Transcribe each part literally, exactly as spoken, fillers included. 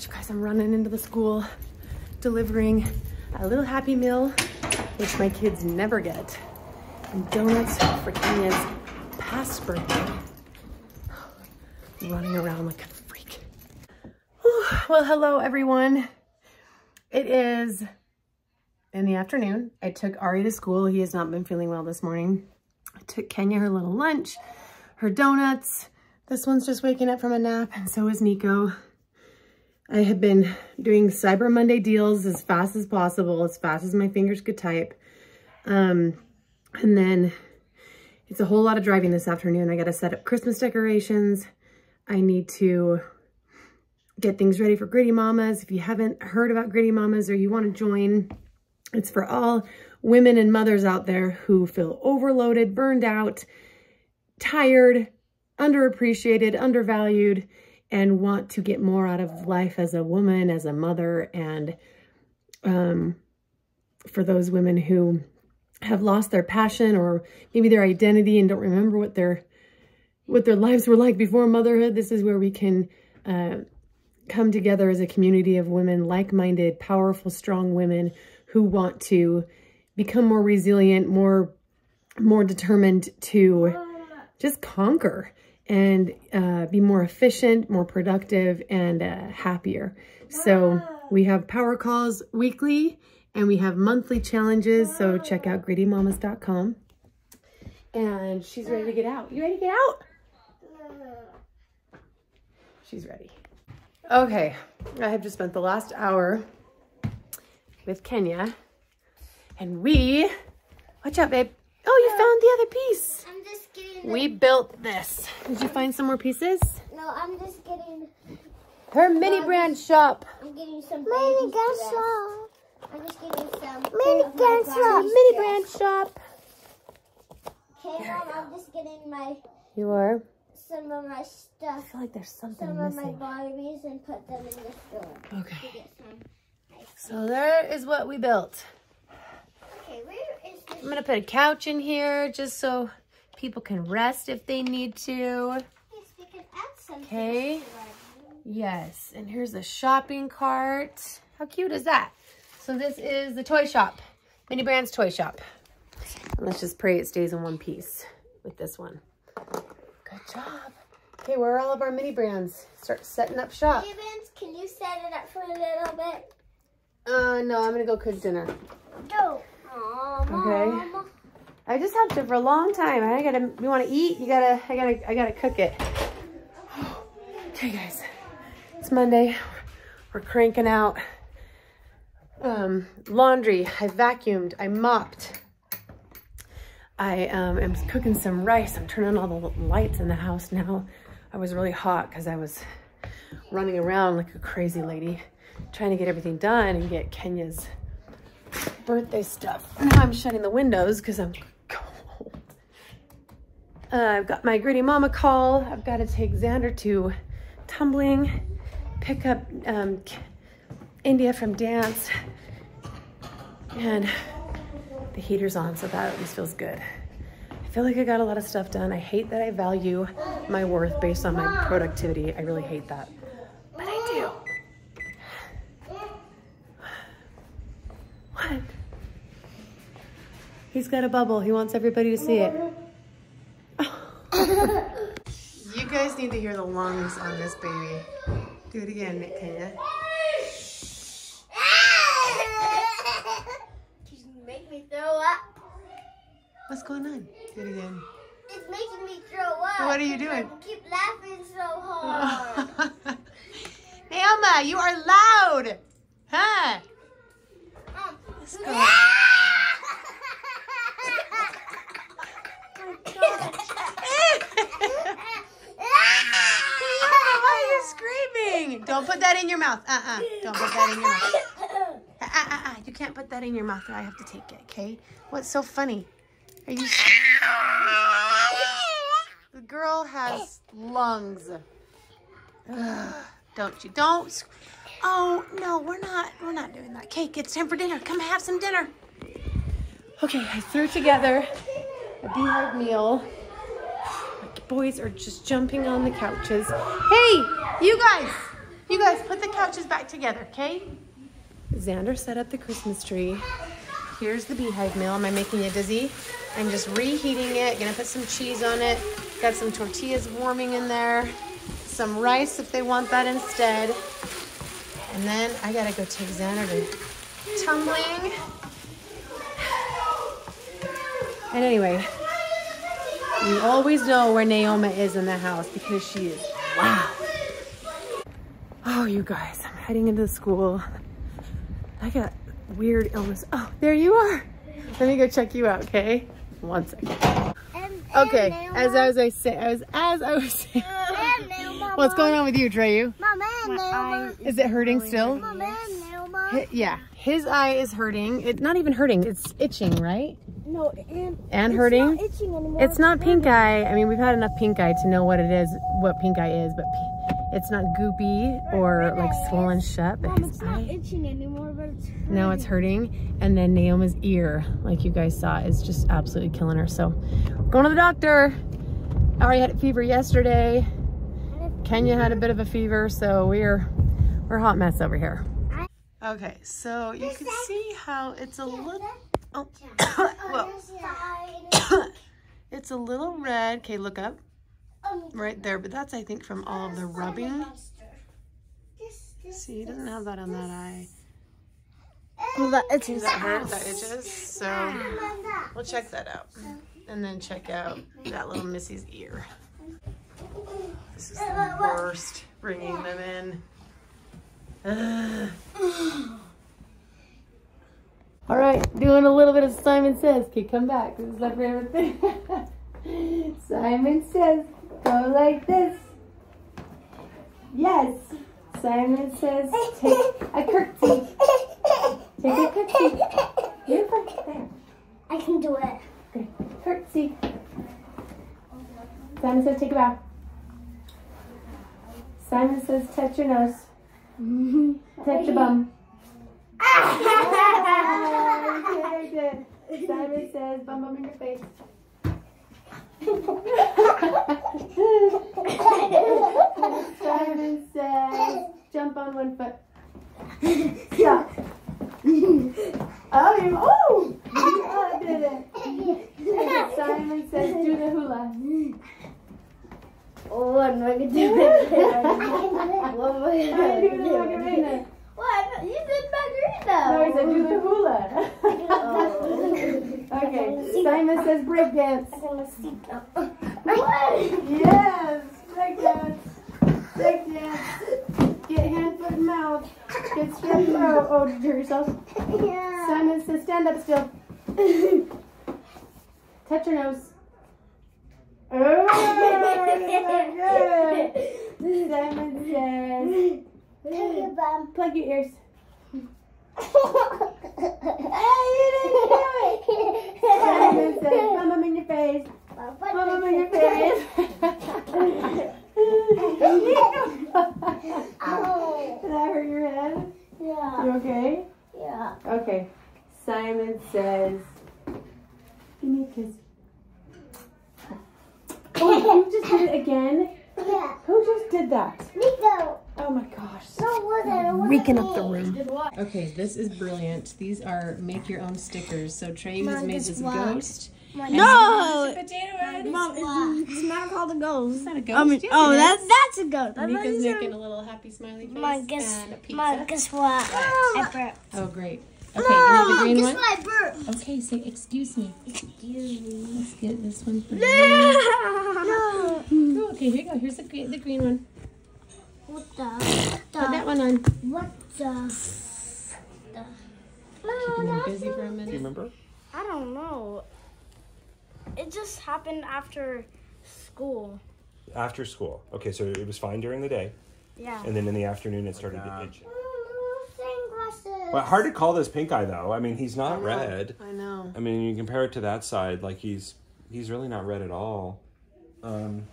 gosh, you guys, I'm running into the school delivering a little Happy Meal, which my kids never get, and donuts for Kenya's past birthday. I'm running around like a freak. Whew. Well, hello everyone. It is in the afternoon. I took Ari to school. He has not been feeling well this morning. I took Kenya her little lunch, her donuts. This one's just waking up from a nap, and so is Nico. I have been doing Cyber Monday deals as fast as possible, as fast as my fingers could type. Um, and then it's a whole lot of driving this afternoon. I got to set up Christmas decorations. I need to get things ready for Gritty Mamas. If you haven't heard about Gritty Mamas or you want to join, it's for all women and mothers out there who feel overloaded, burned out, tired, underappreciated, undervalued, and want to get more out of life as a woman, as a mother, and um, for those women who have lost their passion or maybe their identity and don't remember what their what their lives were like before motherhood. This is where we can uh, come together as a community of women, like-minded, powerful, strong women who want to become more resilient, more, more determined to just conquer and uh, be more efficient, more productive, and uh, happier. So we have power calls weekly, and we have monthly challenges, so check out gritty mamas dot com. And she's ready to get out. You ready to get out? She's ready. Okay, I have just spent the last hour with Kenya, and we, watch out, babe. Oh, you found the other piece. I'm just getting. We built this. Did you find some more pieces? No, I'm just getting. Her mini brand shop. I'm getting some. Mini brand shop. I'm just getting some. Mini brand shop. Mini brand shop. Okay, Mom, I'm just getting my. You are. Some of my stuff. I feel like there's something some missing. Some of my Barbies and put them in the store. Okay. To get some ice cream. So there is what we built. Okay, where is this? I'm going to put a couch in here just so people can rest if they need to. Yes, we can add something. Okay. Yes, and here's a shopping cart. How cute is that? So this is the toy shop, Mini Brands toy shop. And let's just pray it stays in one piece with this one. Good job. Okay, where are all of our Mini Brands? Start setting up shop. Mini Brands, can you set it up for a little bit? Uh, no, I'm going to go cook dinner. Go. Aww, Mom. Okay. I just helped her for a long time. I got to, you want to eat? You got to, I got to, I got to cook it. Okay, guys. It's Monday. We're cranking out. Um, laundry. I vacuumed. I mopped. I um, am cooking some rice. I'm turning on all the lights in the house now. I was really hot because I was running around like a crazy lady trying to get everything done and get Kenya's birthday stuff. Now I'm shutting the windows because I'm cold. Uh, I've got my Gritty Mama call. I've got to take Xander to tumbling, pick up um, India from dance, and the heater's on, so that at least feels good. I feel like I got a lot of stuff done. I hate that I value my worth based on my productivity. I really hate that, but I do. What? He's got a bubble. He wants everybody to see it. Oh. You guys need to hear the lungs on this baby. Do it again, Nick Kenya. Throw up. What's going on? Do it again. It's making me throw up. What are you doing? I keep laughing so hard. Nayoma, you are loud. Huh? Um, Let's go. Yeah! Nayoma, why are you screaming? Don't put that in your mouth. Uh-uh. Don't put that in your mouth. Uh, uh, uh, you can't put that in your mouth or I have to take it, okay? What's so funny? Are you... The girl has lungs. Ugh, don't you? Don't... Oh, no, we're not. We're not doing that. Okay, it's time for dinner. Come have some dinner. Okay, I threw together a beehive meal. The boys are just jumping on the couches. Hey, you guys. You guys, put the couches back together, okay? Xander set up the Christmas tree. Here's the beehive meal. Am I making you dizzy? I'm just reheating it. Gonna put some cheese on it. Got some tortillas warming in there. Some rice if they want that instead. And then I gotta go take Xander to tumbling. And anyway, you always know where Nayoma is in the house because she is, wow. Oh, you guys, I'm heading into the school. I got weird illness. Oh, there you are. Let me go check you out, okay? One second. And, and okay, Nayoma. as I was I say, as as I was saying. What's going on with you, Treyu? My eye is it hurting really still? His, yeah, his eye is hurting. It's not even hurting. It's itching, right? No, and, and it's hurting. Not itching anymore. It's not pink eye. I mean, we've had enough pink eye to know what it is, what pink eye is, but it's not goopy or like swollen shut. But Mom, it's not eye, itching anymore, but it's hurting. No, it's hurting. And then Naoma's ear, like you guys saw, is just absolutely killing her. So, going to the doctor. I already had a fever yesterday. Kenya had a bit of a fever, so we're we're a hot mess over here. Okay, so you can see how it's a little oh, well, it's a little red. Okay, look up right there, but that's I think from all the rubbing. See, he doesn't have that on that eye. Well, that itches. That hurt. That itches. So we'll check that out, and then check out that little Missy's ear. This is the worst, bringing them in. Ugh. All right, doing a little bit of Simon Says. Okay, come back. This is my favorite thing. Simon Says, go like this. Yes. Simon Says, take a curtsy. Take a curtsy. Beautiful. There. I can do it. Good. Curtsy. Simon Says, take a bow. Simon Says, touch your nose. Mm-hmm. Touch your bum. Very good. Simon Says, bum bum in your face. Simon Says, jump on one foot. Stop. Oh, you, oh! Oh, did it. Simon Says, do the hula. Oh, I'm not going to do that. What am I going to do? Macarena. What? You did Macarena. No, he said do the hula. Oh. Okay, Simon Says break dance. I'm going to sleep now. What? Yes, break dance. Break dance. Get hand, foot, mouth. Get stand up. Oh, did you hurt yourself? Yeah. Simon Says stand up still. Touch your nose. Oh, so good. Simon Says, plug your bum. Plug your ears. Oh, you didn't do it. Simon Says, bum bum in your face. Bum bum in your face. Oh. Did that hurt your head? Yeah. You okay? Yeah. Okay. Simon Says, give me a kiss. Oh, who just did it again? Yeah. Who just did that? Me too. Oh my gosh. No, was it? It wasn't Waking me. up the room. Okay, this is brilliant. These are make your own stickers. So Treyu has made this walked. ghost. Mom, no! It's a potato head. Mom, it's, it's not called a ghost. It's not a ghost. I mean, oh, that's, that's a ghost. Mika's making a little happy smiley face Mom, guess, and a pizza. Mom, guess what? I burped. Oh, great. Okay, you have the green guess one? Guess what I burped. Okay, say excuse me. Excuse me. Let's get this one for you. No. Oh, okay, here you go. Here's the green, the green one. What the? What the Put that one on. What the? the no, no. Busy for a minute. Do you remember? I don't know. It just happened after school. After school. Okay, so it was fine during the day. Yeah. And then in the afternoon, it started to itch. Well, hard to call this pink eye though. I mean, he's not I red. I know. I mean, you compare it to that side, like he's he's really not red at all. Um,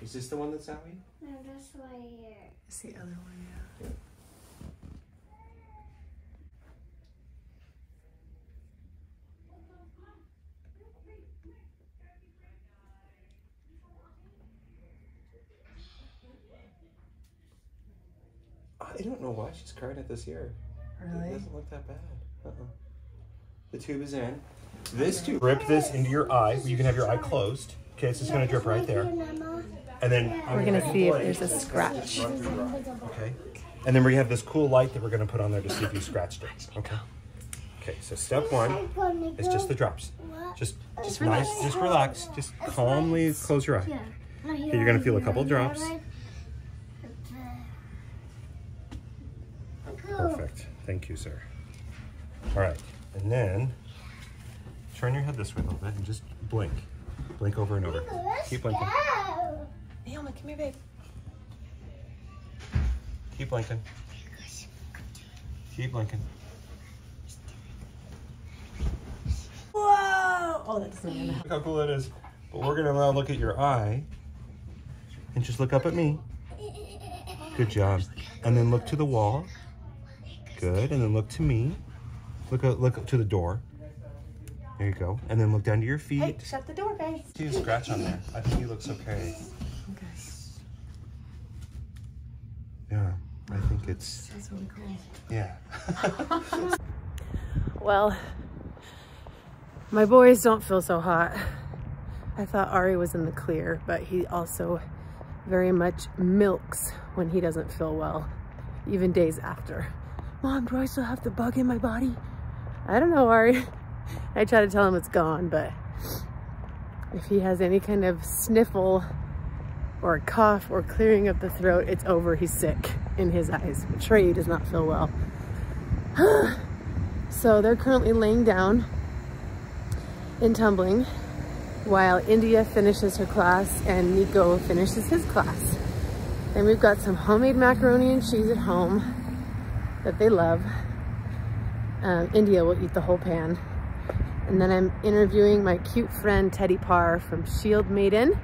is this the one that's out here? No, that's right here. It's the other one, yeah. yeah. Oh, I don't know why she's crying at this ear. Really? It doesn't look that bad. Uh-uh. The tube is in. This tube. Drip this into your eye. You can have your eye closed. Okay, it's just going to drip right there. And then we're going to see if there's a scratch. Okay. And then we have this cool light that we're going to put on there to see if you scratched it. Okay. Okay, so step one is just the drops. Just, just relax. Nice, just relax. Just calmly close your eye. Okay, you're going to feel a couple drops. Perfect. Thank you, sir. All right. And then turn your head this way a little bit and just blink. Blink over and over. Keep blinking. Nayoma, come here, babe. Keep blinking. Keep blinking. Whoa! Oh, that's me. Look how cool it is. But we're gonna now look at your eye and just look up at me. Good job. And then look to the wall. Good. And then look to me. Look up, look up to the door. There you go. And then look down to your feet. Hey, shut the door, guys. See a scratch on there. I think he looks okay. Okay. Yeah, I think it's... That's really cool. Yeah. Well, my boys don't feel so hot. I thought Ari was in the clear, but he also very much milks when he doesn't feel well, even days after. Mom, do I still have the bug in my body? I don't know, Ari. I try to tell him it's gone, but if he has any kind of sniffle or a cough or clearing of the throat, it's over. He's sick in his eyes. But Treyu does not feel well. So they're currently laying down and tumbling while India finishes her class and Nico finishes his class. And we've got some homemade macaroni and cheese at home that they love. Um, India will eat the whole pan. And then I'm interviewing my cute friend, Teddy Parr from Shield Maiden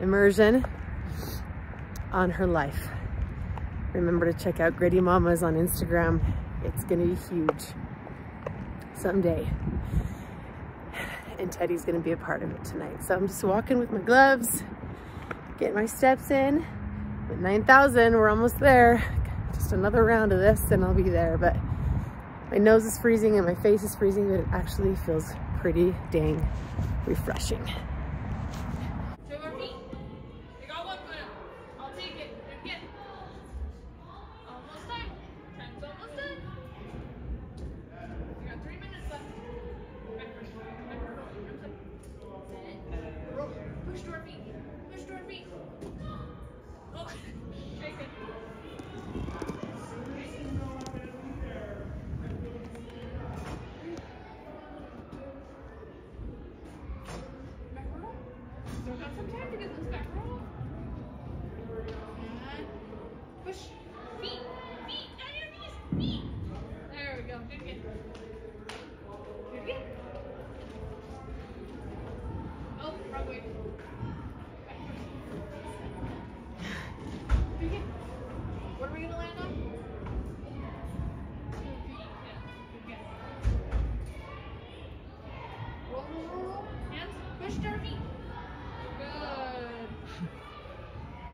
Immersion on her life. Remember to check out Gritty Mamas on Instagram. It's gonna be huge someday. And Teddy's gonna be a part of it tonight. So I'm just walking with my gloves, getting my steps in. With nine thousand, we're almost there. Just another round of this and I'll be there, but my nose is freezing and my face is freezing, but it actually feels pretty dang refreshing. Feet, feet.